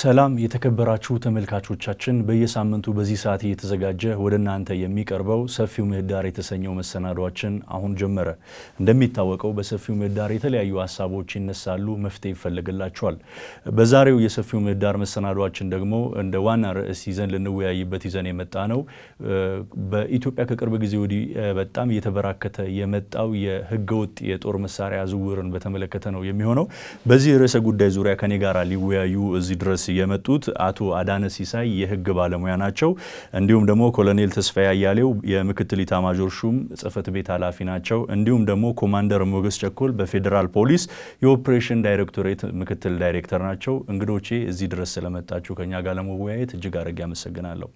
ሰላም የተከበራችሁ ተመልካቾቻችን በየሳምንቱ በዚህ ሰዓት እየተዘጋጀ ወደ እናንተ የሚቀርበው ሰፊው ምህዳር የተሰኘው መሰናዶአችን አሁን ጀመረ። እንደሚታወቀው በሰፊው ምህዳር የተለያዩ ሐሳቦች ይነሳሉ፣ መፍትሄ ይፈልግላቸዋል። በዛሬው የሰፊው ምህዳር መሰናዶአችን ደግሞ እንደ ዋና ርዕስ ይዘን ልንወያይበት ይዘን የመጣ ነው በኢትዮጵያ ከቅርብ ጊዜ ወዲህ በጣም እየተበራከተ የመጣው የህገወጥ የጦር መሳሪያ ዝውውርን በተመለከተ ነው የሚሆነው። በዚህ ርዕሰ ጉዳይ ዙሪያ ከኔ ጋር ሊወያዩ እዚህ ድረስ የመጡት አቶ አዳነ ሲሳይ የህግ ባለሙያ ናቸው። እንዲሁም ደግሞ ኮሎኔል ተስፋዬ አያሌው የምክትል ኢታማዦር ሹም ጽፈት ቤት ኃላፊ ናቸው። እንዲሁም ደግሞ ኮማንደር ሞገስ ቸኮል በፌደራል ፖሊስ የኦፕሬሽን ዳይሬክቶሬት ምክትል ዳይሬክተር ናቸው። እንግዶቼ እዚህ ድረስ ስለመጣችሁ ከኛ ጋር ለመወያየት እጅግ አድርጌ አመሰግናለሁ።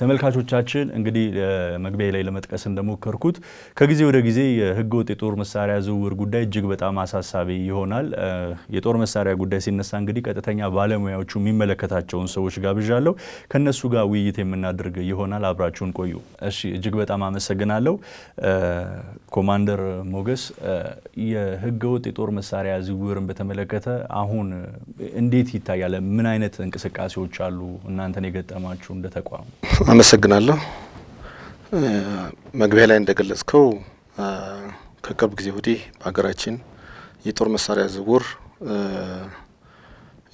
ተመልካቾቻችን እንግዲህ መግቢያ ላይ ለመጥቀስ እንደሞከርኩት ከጊዜ ወደ ጊዜ የህገወጥ የጦር መሳሪያ ዝውውር ጉዳይ እጅግ በጣም አሳሳቢ ይሆናል። የጦር መሳሪያ ጉዳይ ሲነሳ እንግዲህ ቀጥተኛ ባለሙያዎቹ የሚመለከታቸውን ሰዎች ጋብዣለሁ። ከነሱ ጋር ውይይት የምናደርግ ይሆናል። አብራችሁን ቆዩ። እሺ፣ እጅግ በጣም አመሰግናለሁ። ኮማንደር ሞገስ፣ የህገወጥ የጦር መሳሪያ ዝውውርን በተመለከተ አሁን እንዴት ይታያል? ምን አይነት እንቅስቃሴዎች አሉ እናንተን የገጠማችሁ እንደ ተቋም? አመሰግናለሁ። መግቢያ ላይ እንደገለጽከው ከቅርብ ጊዜ ወዲህ በአገራችን የጦር መሳሪያ ዝውውር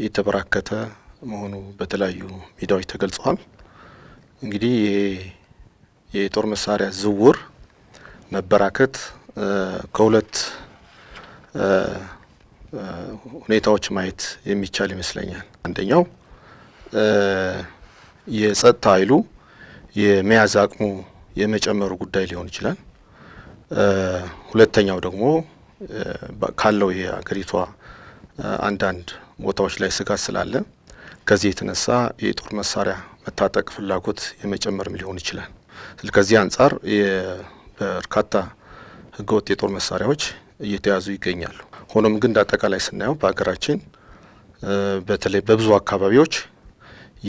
እየተበራከተ መሆኑ በተለያዩ ሚዲያዎች ተገልጿል። እንግዲህ የጦር መሳሪያ ዝውውር መበራከት ከሁለት ሁኔታዎች ማየት የሚቻል ይመስለኛል። አንደኛው የጸጥታ ኃይሉ የመያዝ አቅሙ የመጨመሩ ጉዳይ ሊሆን ይችላል። ሁለተኛው ደግሞ ካለው የአገሪቷ አንዳንድ ቦታዎች ላይ ስጋት ስላለ ከዚህ የተነሳ የጦር መሳሪያ መታጠቅ ፍላጎት የመጨመርም ሊሆን ይችላል። ስለዚህ አንፃር በርካታ ህገወጥ የጦር መሳሪያዎች እየተያዙ ይገኛሉ። ሆኖም ግን እንዳጠቃላይ ስናየው በአገራችን በተለይ በብዙ አካባቢዎች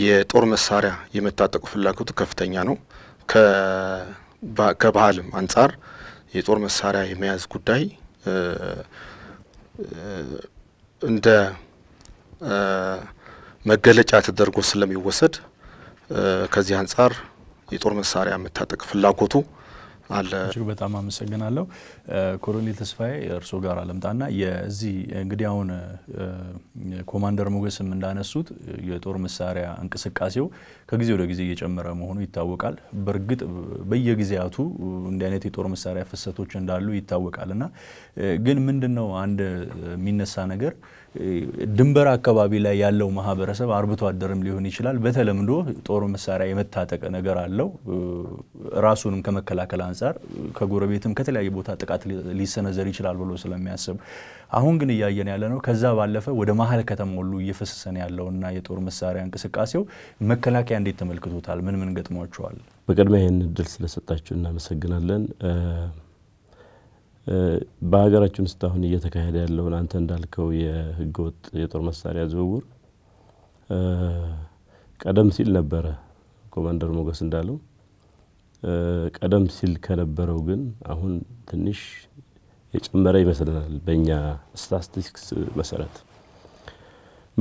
የጦር መሳሪያ የመታጠቁ ፍላጎት ከፍተኛ ነው። ከባህልም አንፃር የጦር መሳሪያ የመያዝ ጉዳይ እንደ መገለጫ ተደርጎ ስለሚወሰድ ከዚህ አንፃር የጦር መሳሪያ መታጠቅ ፍላጎቱ አለ። እጅግ በጣም አመሰግናለሁ። ኮሎኔል ተስፋዬ እርሶ ጋር አለምጣና የዚህ እንግዲህ አሁን ኮማንደር ሞገስም እንዳነሱት የጦር መሳሪያ እንቅስቃሴው ከጊዜ ወደ ጊዜ እየጨመረ መሆኑ ይታወቃል። በርግጥ በየጊዜያቱ እንዲህ አይነት የጦር መሳሪያ ፍሰቶች እንዳሉ ይታወቃልና ግን ምንድነው አንድ የሚነሳ ነገር ድንበር አካባቢ ላይ ያለው ማህበረሰብ አርብቶ አደረም ሊሆን ይችላል። በተለምዶ ጦር መሳሪያ የመታጠቅ ነገር አለው። ራሱንም ከመከላከል አንፃር ከጎረቤትም ከተለያየ ቦታ ጥቃት ሊሰነዘር ይችላል ብሎ ስለሚያስብ አሁን ግን ያየን ያለነው ከዛ ባለፈ ወደ ማህል ከተሞሉ እየፈሰሰን ያለውና የጦር መሳሪያ እንቅስቃሴው መከላከያ እንዴት ተመልክቶታል? ምን ገጥሟቸዋል? በቀድሞ ይሄን ድል ስለሰጣችሁና መሰግናለን። በአገራችን ውስጥ አሁን እየተካሄደ ያለው አንተ እንዳልከው የህገወጥ የጦር መሳሪያ ዝውውር ቀደም ሲል ነበረ። ኮማንደር ሞገስ እንዳለው ቀደም ሲል ከነበረው ግን አሁን ትንሽ የጨመረ ይመስላል በእኛ ስታቲስቲክስ መሰረት።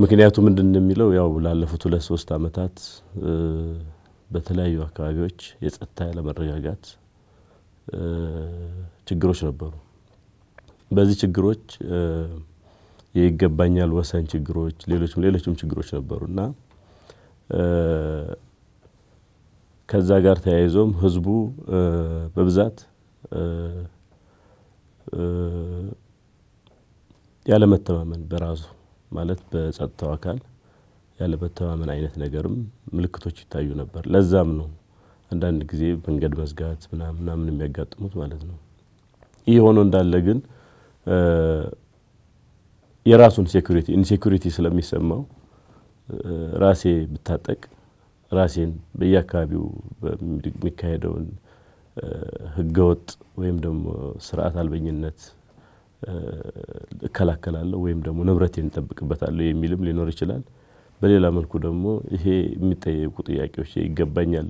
ምክንያቱም እንደምን የሚለው ያው ላለፉት 2-3 አመታት በተለያዩ አካባቢዎች የጸጥታ ያለመረጋጋት ችግሮች ነበሩ። በዚህ ችግሮች የይገባኛል ወሰን ችግሮች ሌሎችም ችግሮች ነበሩና ከዛ ጋር ተያይዞም ህዝቡ በብዛት ያለ መተማመን በራሱ ማለት በጸጥታው አካል ያለ መተማመን አይነት ነገርም ምልክቶች ይታዩ ነበር። ለዛም ነው አንዳንድ ጊዜ መንገድ መዝጋት ምናምን የሚያጋጥሙት ማለት ነው። ይሄ ሆኖ እንዳለ ግን የራሱን ሴኩሪቲ ኢንሴኩሪቲ ስለሚሰማው ራሴ ብታጠቅ ራሴን በያካባቢው በሚካሄደውን ህገወጥ ወይም ደግሞ ስርዓት አልበኝነት እከላከላለሁ ወይም ደግሞ ንብረቴን ተጠብቅበታለሁ የሚልም ሊኖር ይችላል። በሌላ መልኩ ደግሞ ይሄ የሚጠየቁ ጥያቄዎች ይገባኛል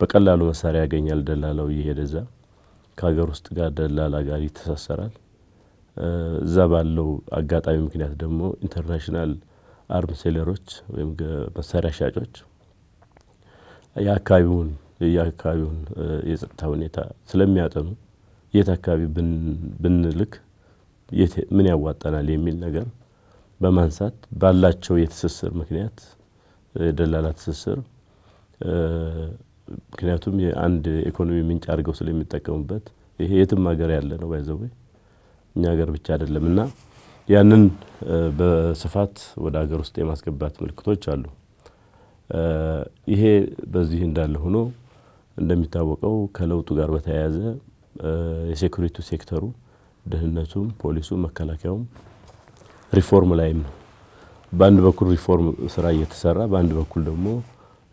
በቀላሉ መሳሪያ ያገኛል ደላላው ይሄደዛ ከሀገር ውስጥ ጋር ደላላ ጋር ይተሳሰራል እዛ ባለው አጋጣሚ ምክንያት ደግሞ ኢንተርናሽናል አርም ሴለሮች ወይም መሳሪያ ሻጮች ያካባቢውን የጸጥታ ሁኔታ ስለሚያጠኑ የታካቢ ብንልክ ምን ያዋጣናል የሚል ነገር በማንሳት ባላቸው የተሰሰር ምክንያት ደላላ ተሰሰር ምክንያቱም የአንድ ኢኮኖሚ ምንጭ አድርገው ስለሚጠቀሙበት ይሄ የትም ሀገር ያለ ነው ባይዘው እኛ ሀገር ብቻ አይደለምና ያንን በስፋት ወደ ሀገር ውስጥ የማስገባት ምልክቶች አሉ ይሄ በዚህ እንዳለ ሆኖ እንደሚታወቀው ከለውጡ ጋር በተያያዘ የሴኩሪቲ ሴክተሩ ደህንነቱም ፖሊሱም መከላከያውም ሪፎርም ላይም ባንድ በኩል ሪፎርም ስራ እየተሰራ ባንድ በኩል ደግሞ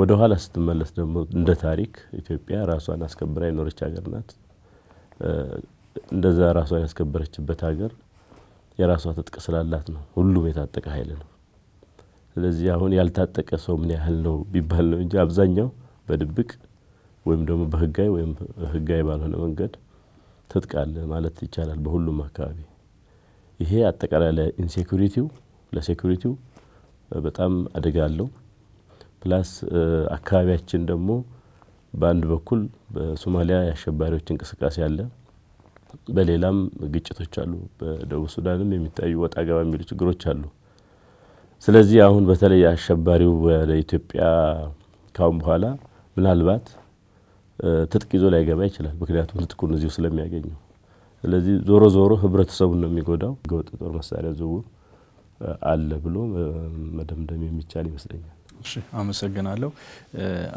ወደ ኋላ ስትመለስ ደግሞ እንደ ታሪክ ኢትዮጵያ ራሷን አስከብራ የኖረች ሀገር ናት እንደዛ ራሷን ያስከበረችበት ሀገር የራሷ ተጥቅ ስላላት ነው ሁሉም የታጠቀ ኃይል ነው ስለዚህ አሁን ያልታጠቀ ሰው ምን ያህል ነው ቢባል ነው እንጂ አብዛኛው በድብቅ ወይም ደግሞ በህጋይ ወይም ህጋይ ባልሆነ መንገድ ተጥቃለ ማለት ይቻላል በሁሉም አካባቢ ይሄ አጠቃላይ ለኢንሴኩሪቲው ለሴኩሪቲው በጣም አደጋ አለው ፕላስ አካባቢያችን ደግሞ በአንድ በኩል በሶማሊያ ያሸባሪዎች እንቅስቃሴ አለ በሌላም ግጭቶች አሉ በደቡብ ሱዳንም የሚታዩ ወጣ ገባ የሚሉ ችግሮች አሉ ስለዚህ አሁን በተለይ አሸባሪው ለኢትዮጵያ ካም በኋላ ምናልባት ትጥቅ ይዞ ላይ ገባ ይችላል ምክንያቱም ትጥቁን እዚሁ ስለሚያገኙ ስለዚህ ዞሮ ህብረተሰቡን ነው የሚጎዳው ገወጥ ጦር መሳሪያ ዝውውር አለ ብሎ መደምደም የሚቻል ይመስለኛል እሺ አመሰግናለሁ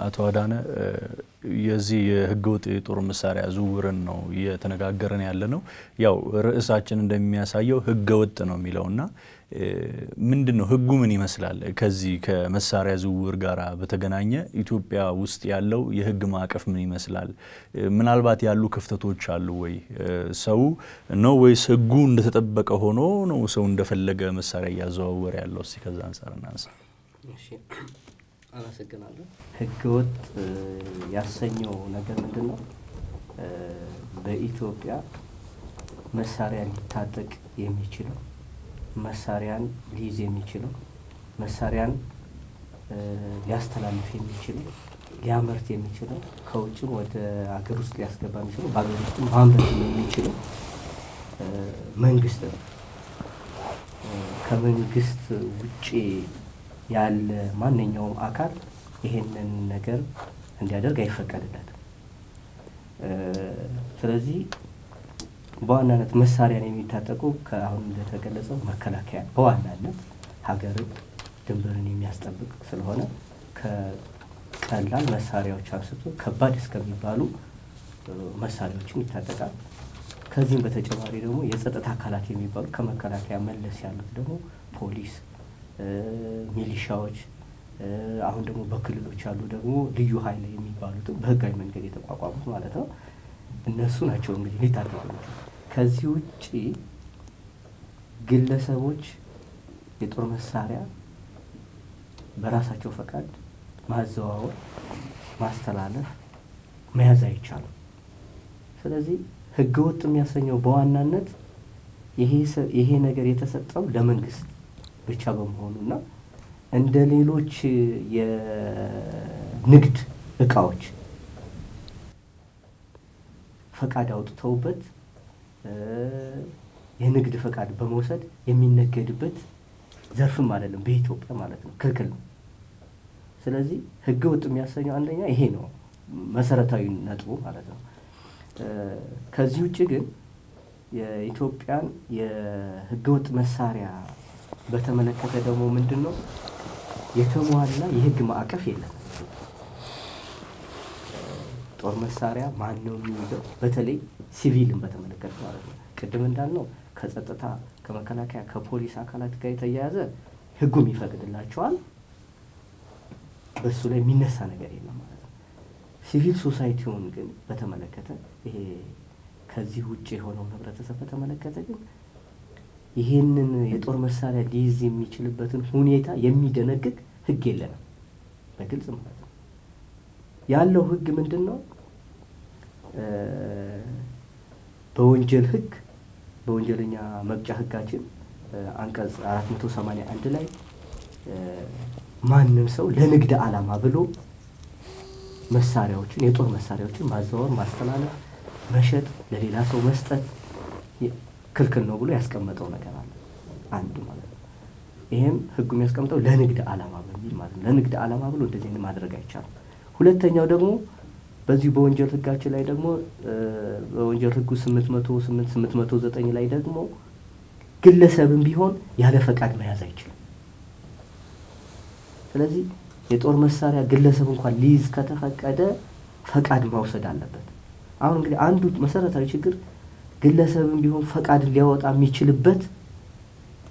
አቶ አዳነ የዚህ ህገወጥ ጦር መሳሪያ ዝውውርን ነው የተነጋገረን ያለነው ያው ራሳችን እንደሚያሳየው ህገወጥ ነው የሚለውና ምንድነው ህጉ ምን ይመስላል ከዚህ ከመሳሪያ ዝውውር ጋራ በተገናኘ ኢትዮጵያ ውስጥ ያለው የህግ ማዕቀፍ ምን ይመስላል ምናልባት ያሉ ክፍተቶች አሉ ወይ ሰው ነው ወይስ ህጉ እንደተጠበቀ ሆኖ ነው ሰው እንደፈለገ መሳሪያ ያዘዋወር ያለው እስኪ ከዛ አንሳርና አንሳ እሺ አላሰግናለሁ ህገወጥ ያሰኘው ነገር ምንድነው በኢትዮጵያ መሳሪያ ሊታጠቅ የሚችል መሳሪያን ሊይዝ የሚችል መሳሪያን ሊያስተላልፍ የሚችል ሊያመርት የሚችል ከውጭ ወደ ሀገር ውስጥ ሊያስገባ የሚችል ባገር ውስጥ ማምረት የሚችል መንግስት ከመንግስት ውጪ ያለ ማንኛውም አካል ይሄንን ነገር እንዲያደርግ አይፈቀድለትም ስለዚህ በዋናነት መሳሪያን የሚታጠቁ ከአሁን እንደተገለጸው መከላከያ በዋናነት ሀገርን ድንበርን የሚያስጠብቅ ስለሆነ ከቀላል መሳሪያዎች አንስቶ ከባድ እስከሚባሉ መሳሪያዎችን ይታጠቃል ከዚህም በተጨማሪ ደግሞ የጸጥታ አካላት የሚባሉ ከመከላከያ መለስ ያሉት ደግሞ ፖሊስ ሚሊሻዎች አሁን ደግሞ በክልሎች ያሉ ደግሞ ልዩ ኃይል የሚባሉት በህጋዊ መንገድ የተቋቋሙት ማለት ነው እነሱ ናቸው እንግዲህ ሊታጠቁ ከዚህ ውጪ ግለሰቦች የጦር መሳሪያ በራሳቸው ፈቃድ ማዘዋወር ማስተላለፍ መያዝ አይቻልም ስለዚህ ህገወጥ የሚያሰኘው በዋናነት ይሄ ነገር የተሰጠው ለመንግስት ብቻ በመሆኑና እንደሌሎች የንግድ ዕቃዎች ፈቃድ አውጥተውበት የንግድ ፈቃድ በመውሰድ የሚነገድበት ዘርፍም አይደለም በኢትዮጵያ ማለት ነው ክልክል ስለዚህ ህገውጥ የሚያሰኙ አንደኛ ይሄ ነው መሰረታዊ ነጥቡ ማለት ነው ከዚህ ውጪ ግን የኢትዮጵያን የህገውጥ መሳሪያ በተመለከተ ደግሞ ምንድነው የተሟላ የህግ ማዕቀፍ የለም ጦር መሳሪያ ማን ነው የሚይዘው በተለይ ሲቪልን በተመለከተ ማለት ነው ቅድም እንዳልነው ከጸጥታ ከመከላከያ ከፖሊስ አካላት ጋር የተያያዘ ህጉም ይፈቅድላቸዋል በሱ ላይ የሚነሳ ነገር የለም ማለት ነው ሲቪል ሶሳይቲውን ግን በተመለከተ ይሄ ከዚህ ውጪ የሆነው ህብረተሰብ በተመለከተ ግን ይሄንን የጦር መሳሪያ ሊይዝ የሚችልበትን ሁኔታ የሚደነግግ ህግ የለም በግልጽ ማለት ነው ያለው ህግ ምንድነው በወንጀል ህግ በወንጀለኛ መቅጫ ህጋችን አንቀጽ 481 ላይ ማንም ሰው ለንግድ ዓላማ ብሎ መሳሪያዎችን የጦር መሳሪያዎችን ማዛወር ማስተላለፍ መሸጥ ለሌላ ሰው መስጠት ክልክል ነው ብሎ ያስቀመጠው ነገር አለ አንዱ ማለት ነው ይሄም ህጉም ያስቀመጠው ለንግድ ዓላማ በሚል ማለት ነው ለንግድ ዓላማ ብሎ እንደዚህ ማድረግ አይቻልም ሁለተኛው ደግሞ በዚህ በወንጀል ህጋችን ላይ ደግሞ በወንጀል ህጉ 808 809 ላይ ደግሞ ግለሰብም ቢሆን ያለ ፈቃድ መያዝ አይችልም ስለዚህ የጦር መሳሪያ ግለሰብ እንኳን ሊይዝ ከተፈቀደ ፈቃድ ማውሰድ አለበት አሁን እንግዲህ አንዱ መሰረታዊ ችግር ግለሰብም ቢሆን ፈቃድ ሊያወጣ የሚችልበት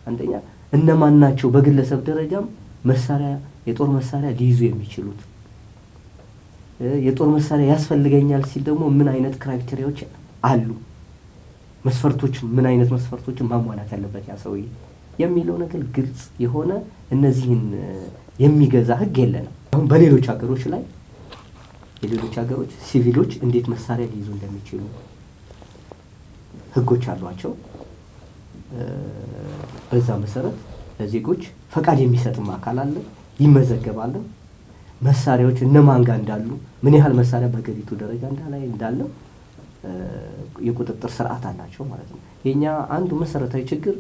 አንደኛ እነማን ናቸው በግለሰብ ደረጃም መሳሪያ የጦር መሳሪያ ሊይዙ የሚችሉት የጦር መሳሪያ ያስፈልገኛል ሲል ደግሞ ምን አይነት ክራይቴሪያዎች አሉ መስፈርቶች ምን አይነት መስፈርቶችን ማሟላት ያለበት ያ ሰውዬ የሚለው ነገር ግልጽ የሆነ እነዚህን የሚገዛ ህግ የለንም አሁን በሌሎች ሀገሮች ላይ የሌሎች ሀገሮች ሲቪሎች እንዴት መሳሪያ ሊይዙ እንደሚችሉ ህጎች አሏቸው በዛ መሰረት ለዜጎች ፈቃድ የሚሰጥም አካል አለ ይመዘገባሉ መሳሪያዎች እነማን ጋር እንዳሉ ምን ያህል መሳሪያ በገሪቱ ደረጃ እንዳለ የቁጥጥር ስርዓት አላቸው ማለት ነው የኛ አንዱ መሰረታዊ ችግር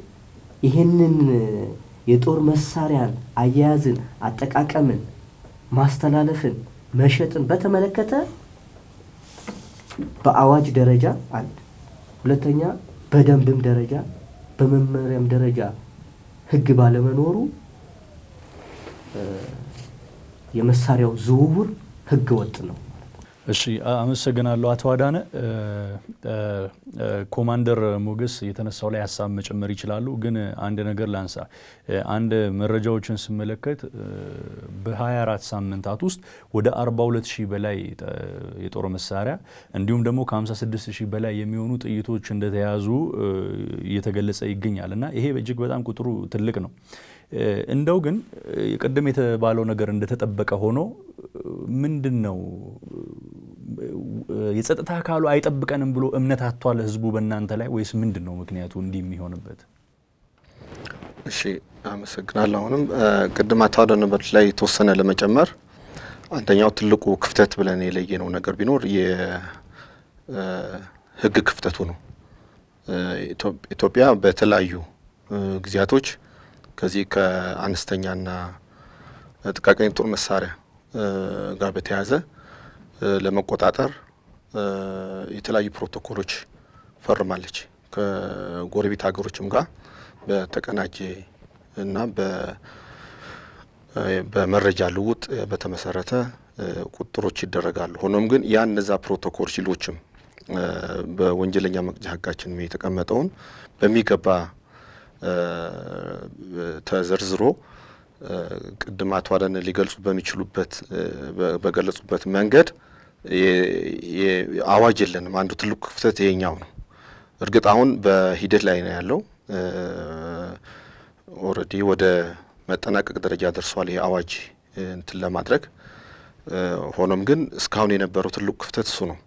ይሄንን የጦር መሳሪያን አያያዝን አጠቃቀምን ማስተላለፍን መሸጥን በተመለከተ በአዋጅ ደረጃ አንድ ሁለተኛ በደንብም ደረጃ በመመሪያም ደረጃ ህግ ባለመኖሩ የመሳሪያው ዝውውር ህገወጥ ነው እሺ አመሰግናለሁ አቶ አዳነ ኮማንደር ሞገስ የተነሳው ላይ ሐሳብ መጨመር ይችላሉ ግን አንድ ነገር ላንሳ አንድ መረጃዎችን ስመለከት በ24 ሳምንታት ውስጥ ወደ 42000 በላይ የጦር መሳሪያ እንዲሁም ደግሞ ከ56000 በላይ የሚሆኑ ጥይቶች እንደተያዙ እየተገለጸ ይገኛልና ይሄ በእጅግ በጣም ቁጥሩ ትልቅ ነው እንደው ግን የቀደም የተባለው ነገር እንደተጠበቀ ሆኖ ምንድነው የጸጥታ አካሉ አይጠብቀንም ብሎ እምነት አጥቷል ህዝቡ በእናንተ ላይ ወይስ ምንድነው ምክንያቱ እንዲም ይሆንበት እሺ አመሰግናለሁ አሁንም ቀደም አታደነበች ላይ ተወሰነ ለመጨመር አንደኛው ትልቁ ክፍተት ብለን የለየነው ነገር ቢኖር የህግ ክፍተቱ ነው ኢትዮጵያ በተለያዩ ግዚያቶች ከዚህ ከአንስተኛና ጥቃቅን ጦር መሳሪያ ጋር በተያዘ ለመቆጣጣር የተለያየ ፕሮቶኮሎች ፈርማለች ከጎረቤት ሀገሮችም ጋር በተቀናጀ እና በመረጃ ልውጥ በተመሰረተ ቁጥሮች ይደረጋሉ ሆኖም ግን ያ እነዛ ፕሮቶኮል ሲሎችም በወንጀለኛ መቅጫ ህጋችን የተቀመጠውን በሚገባ ተዘርዝሮ ቅድማት ዋደነ ሊገልጹ በሚችሉበት በገለጹበት መንገድ የአዋጅ የለንም አንዱ ትልቁ ክፍተት ይሄኛው ነው እርግጥ አሁን በሂደት ላይ ነው ያለው ኦሬዲ ወደ መጠናቀቅ ደረጃ ደርሷል ይሄ አዋጅ እንትን ለማድረግ ሆኖም ግን እስካሁን የነበረው ትልቁ ክፍተት እሱ ነው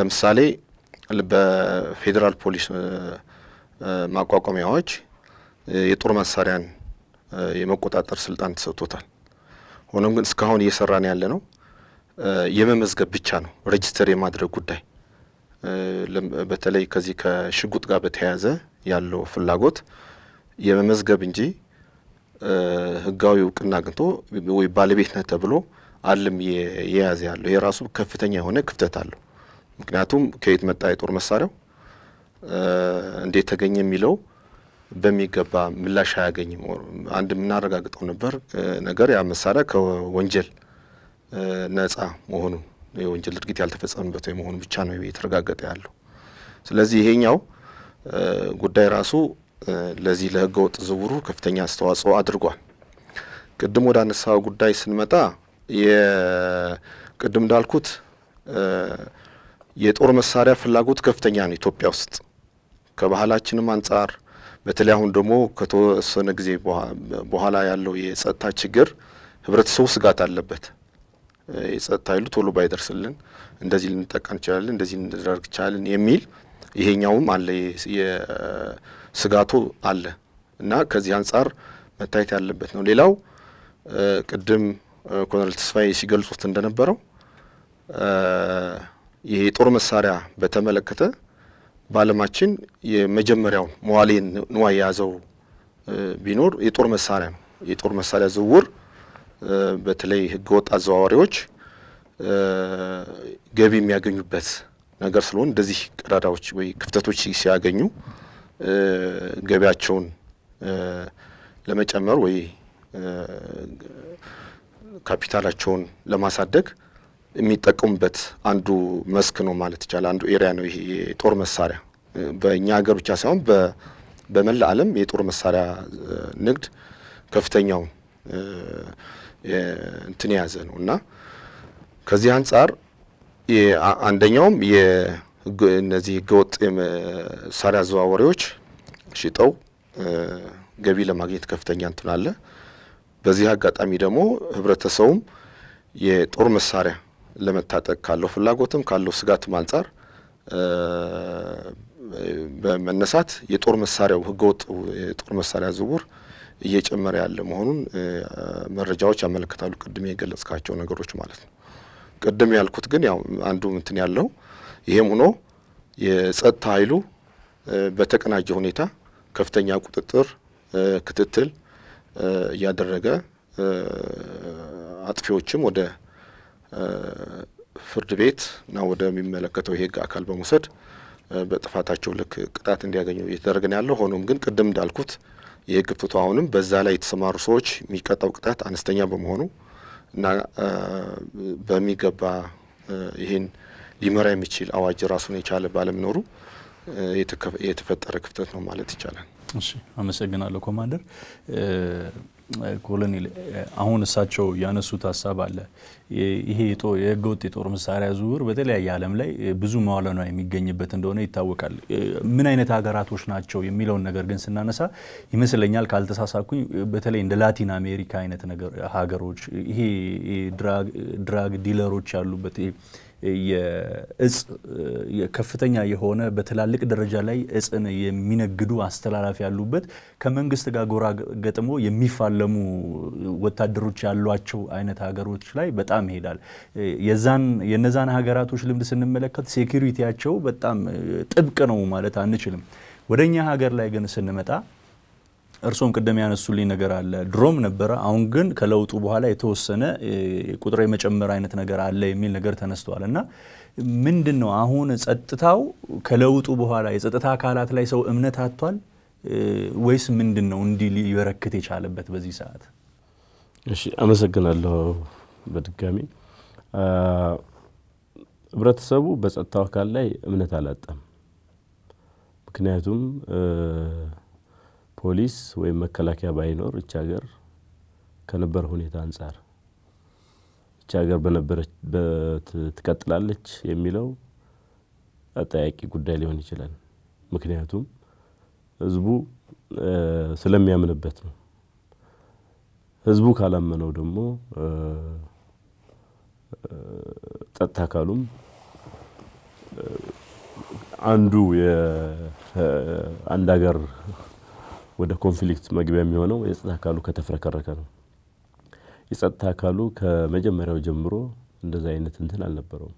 ለምሳሌ በፌደራል ፖሊስ ማቋቋሚያዎች የጦር መሳሪያን የመቆጣጣር ስልጣን ተሰጥቷል ሆኖም ግን እስካሁን እየሰራን ያለ ነው የመመዝገብ ብቻ ነው ሬጅስተር የማድረግ ጉዳይ በተለይ ከዚህ ከሽጉጥ ጋር በተያያዘ ያለው ፍላጎት የመመዝገብ እንጂ ህጋዊ ውቅና አግኝቶ ወይ ባለቤት ነው ተብሎ ዓለም የያዝ ያለው የራሱ ከፍተኛ የሆነ ክፍተት አለው ምክንያቱም ከየት መጣ የጦር መሳሪያው እንዴት ተገኘ የሚለው በሚገባ ምላሽ ያገኝም አንድ ምናረጋግጠው ነበር ነገር ያ መሳሪያ ከወንጀል ነፃ መሆኑ የወንጀል ድርጊት ያልተፈጸመበት መሆኑ ብቻ ነው የተረጋገጠ ያለው ስለዚህ ይሄኛው ጉዳይ ራሱ ለዚህ ለህገወጥ ዝውውሩ ከፍተኛ አስተዋጽኦ አድርጓል ቅድም ወደ አነሳው ጉዳይ ስንመጣ የቅድም ዳልኩት የጦር መሳሪያ ፍላጎት ከፍተኛ ነው ኢትዮጵያ ውስጥ ከባህላችንም አንፃር በተለያዩን ደሞ ከተወሰነ ጊዜ በኋላ ያለው የጸጥታ ችግር ህብረተሰቡ ስጋት አለበት የጸጥታ ኃይሉ ቶሎ ባይደርስልን እንደዚህ ልንጠቀም ይችላል እንደዚህ እንደደረግ ይችላል የሚል ይሄኛውም አለ የስጋቱ አለ እና ከዚህ አንፃር መታየት ያለበት ነው ሌላው ቅድም ኮሎኔል ተስፋዬ ሲገልጹት እንደነበረው ይሄ ጦር መሳሪያ በተመለከተ ባለማችን የመጀመሪያው መዋሌን ነው ያዘው ቢኖር የጦር መሳሪያ ነው የጦር መሳሪያ ዝውውር በተለይ ህገወጥ አዘዋዋሪዎች ገቢ የሚያገኙበት ነገር ስለሆነ እንደዚህ ቀዳዳዎች ወይ ክፍተቶች ሲያገኙ ገቢያቸውን ለመጨመር ወይ ካፒታላቸውን ለማሳደግ የሚጠቀሙበት አንዱ መስክ ነው ማለት ይችላል አንዱ ኤሪያ ነው ይሄ የጦር መሳሪያ በእኛ ሀገር ብቻ ሳይሆን በመላ ዓለም የጦር መሳሪያ ንግድ ከፍተኛው እንትን ያዘ ነውና ከዚህ አንፃር አንደኛው የነዚህ ህገወጥ መሳሪያ ዘዋዋሪዎች ሽጠው ገቢ ለማግኘት ከፍተኛ እንትን አለ በዚህ አጋጣሚ ደግሞ ህብረተሰቡ የጦር መሳሪያ ለመታጠቅ ካለው ፍላጎትም ካለው ስጋት ማንጻር በመነሳት የጦር መሳሪያው ህገወጥ የጦር መሳሪያ ዝውውር እየጨመረ ያለ መሆኑን መረጃዎች ያመለክታሉ ቅድም የገለጽካቸው ነገሮች ማለት ነው ቅድም ያልኩት ግን ያው አንዱ እንትን ያለው ይሄም ሆኖ የጸጥታ ኃይሉ በተቀናጀ ሁኔታ ከፍተኛ ቁጥጥር ክትትል ያደረገ አጥፊዎችም ወደ ፍርድ ቤት ነው ወደሚመለከተው የህግ አካል በመውሰድ በጥፋታቸው ልክ ቅጣት እንዲያገኙ እየተደረገ ያለው ሆኖም ግን ቅድም ዳልኩት የህግ ፍትዋውንም በዛ ላይ የተሰማሩ ሰዎች የሚቀጣው ቅጣት አነስተኛ በመሆኑ እና በሚገባ ይሄን ሊመራ የሚችል አዋጅ ራሱን የቻለ ባለመኖሩ የተፈጠረ ክፍተት ነው ማለት ይቻላል እሺ አመሰግናለሁ ኮማንደር ኮሎኔል አሁን እሳቸው ያነሱት ሐሳብ አለ ይሄ የህገወጥ ጦር መሳሪያ ዝውውር በተለያየ ዓለም ላይ ብዙ መዋለና የሚገኝበት እንደሆነ ይታወቃል ምን አይነት ሀገራቶች ናቸው የሚለውን ነገር ግን ስናነሳ ይመስለኛል ካልተሳሳኩኝ በተለይ እንደ ላቲን አሜሪካ አይነት ነገር ሀገሮች ይሄ ድራግ ዲለሮች ያሉበት የእጽ የከፍተኛ የሆነ በተላልቅ ደረጃ ላይ እጽን የሚነግዱ አስተላላፊ ያሉበት ከመንግስት ጋር ጎራ ገጥሞ የሚፋለሙ ወታደሮች ያሏቸው አይነት ሀገሮች ላይ በጣም ይሄዳል የነዛን ሀገራቶች ልምድ ስንመለከት ሴኩሪቲያቸው በጣም ጥብቅ ነው ማለት አንችልም ወደኛ ሀገር ላይ ግን ስንመጣ እርሶም ቀደም ያነሱልኝ ነገር አለ ድሮም ነበር አሁን ግን ከለውጡ በኋላ የተወሰነ ቁጥር የመጨመር አይነት ነገር አለ የሚል ነገር ተነስተዋልና ምንድነው አሁን ጸጥታው ከለውጡ በኋላ የጸጥታ አካላት ላይ ሰው እምነት አጥቷል ወይስ ምንድነው እንዲል ይበረክት ይቻላልበት በዚህ ሰዓት እሺ አመሰግናለሁ በድጋሚ ህብረተሰቡ በጸጥታው አካል ላይ እምነት አላጣም ምክንያቱም ፖሊስ ወይ መከላከያ ባይኖር እቺ ሀገር ከነበር ሁኔታ አንፃር እቺ ሀገር በነበረች በትቀጥላለች የሚለው አጣያቂ ጉዳይ ሊሆን ይችላል ምክንያቱም ህዝቡ ስለሚያምንበት ነው ህዝቡ ካላመነው ደግሞ ተጣካሉም አንዱ የአንድ ሀገር ወደ ኮንፍሊክት መግቢያ የሚሆነው የጸጥታ አካሉ ከተፈረከረከ ነው የጸጥታ አካሉ ከመጀመሪያው ጀምሮ እንደዛ አይነት እንትን አልነበረው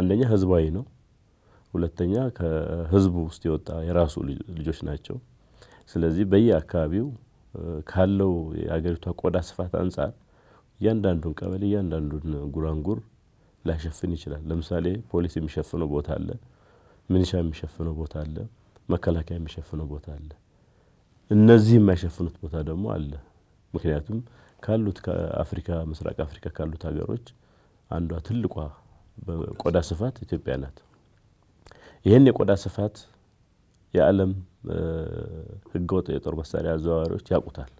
አንደኛ ህዝባዊ ነው ሁለተኛ ከህዝቡ ውስጥ የወጣ የራሱ ልጆች ናቸው ስለዚህ በየአካባቢው ካለው የአገሪቱ ቆዳ ስፋት አንፃር ያንዳንዱን ቀበሌ ያንዳንዱን ጉራንጉር ላይሸፍን ይችላል ለምሳሌ ፖሊስ የሚሸፍነው ቦታ አለ ምንሻ የሚሸፍነው ቦታ አለ መከላከያ የሚሸፍነው ቦታ አለ እነዚህ የማይሸፍኑት ቦታ ደግሞ አለ ምክንያቱም ካሉት ከአፍሪካ ምስራቅ አፍሪካ ካሉት ሀገሮች አንዷ ትልቋ በቆዳ ስፋት ኢትዮጵያ ናት ይሄን የቆዳ ስፋት የዓለም ህገወጥ የጦር መሳሪያ አዘዋዋሪዎች ያቁታል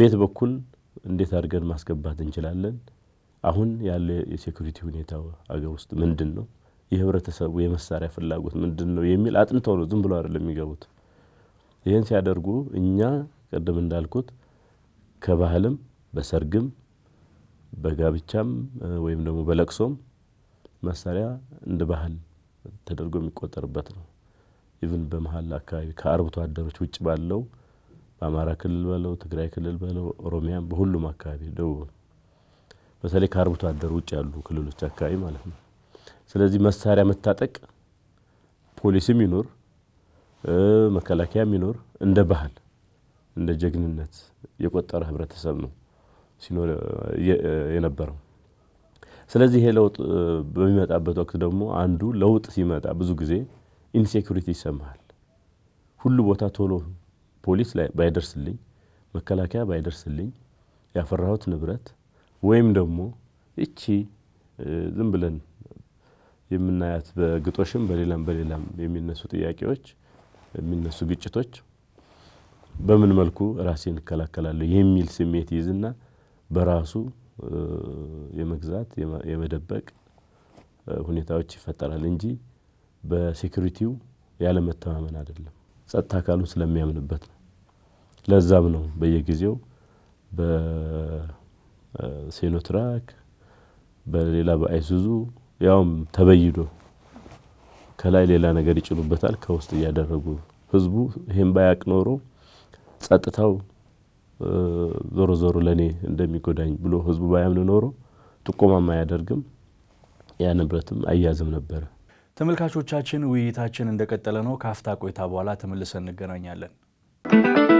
ቤት በኩል እንዴት አድርገን ማስገባት እንችላለን አሁን ያለ የሴኩሪቲ ሁኔታው አገር ውስጥ ምንድነው የህብረተሰቡ የመሳሪያ ፍላጎት ምንድነው የሚል አጥንተው ነው ዝም ብሎ አይደለም የሚገቡት ይሄን ሲያደርጉ እኛ ቀደም እንዳልኩት ከባህልም በሰርግም በጋብቻም ወይም ደግሞ በለቅሶም መሳሪያ እንደ ባህል ተደርጎ የሚቆጠርበት ነው ኢቭን በመሃል አካባቢ ከአርብቶ አደሮች ውጪ ባለው በአማራ ክልል ባለው ትግራይ ክልል ባለው ኦሮሚያም በሁሉም አካባቢ ደው በተለይ ከአርብቶ አደር ውጪ ያሉ ክልሎች አካባቢ ማለት ነው ስለዚህ መሳሪያ መታጠቅ ፖሊስም ይኖር መከላከያም ይኖር እንደ ባህል እንደ ጀግንነት የቆጠረ ህብረተሰብ ነው ሲኖር የነበረው ስለዚህ ሄለውጥ በሚመጣበት ወቅት ደግሞ አንዱ ለውጥ ሲመጣ ብዙ ጊዜ ኢንሴኩሪቲ ይሰማል ሁሉ ቦታ ቶሎ ፖሊስ ላይ ባይደርስልኝ መከላከያ ባይደርስልኝ ያፈራሁት ንብረት ወይም ደግሞ እቺ ዝም ብለን የምናያት በግጦሽም በሌላም የሚነሱ ጥያቄዎች የሚነሱ ግጭቶች በምን መልኩ ራሴን ከላከላለሁ የሚል ስሜት ይዝና በራሱ የመግዛት የመደበቅ ሁኔታዎች ይፈጠራል እንጂ በሴኩሪቲው ያለ መተማመን አይደለም ጸጥታ ካሉ ስለሚያምንበት ነው ለዛም ነው በየጊዜው በሴኖትራክ በሌላ በአይሱዙ ያውም ተበይዶ ከላይ ሌላ ነገር ይጭኑበታል ከውስጥ ያደረጉ ህዝቡ ይሄን ባያቅ ኖሮ ጸጥታው ዞሮ ዞሮ ለኔ እንደሚጎዳኝ ብሎ ህዝቡ ባያምን ኖሮ ጥቆማማ ያደርግም ያ ንብረትም አያዝም ነበር ተመልካቾቻችን ውይይታችን እንደቀጠለ ነው ካፍታ ቆይታ በኋላ ተመልሰን እንገናኛለን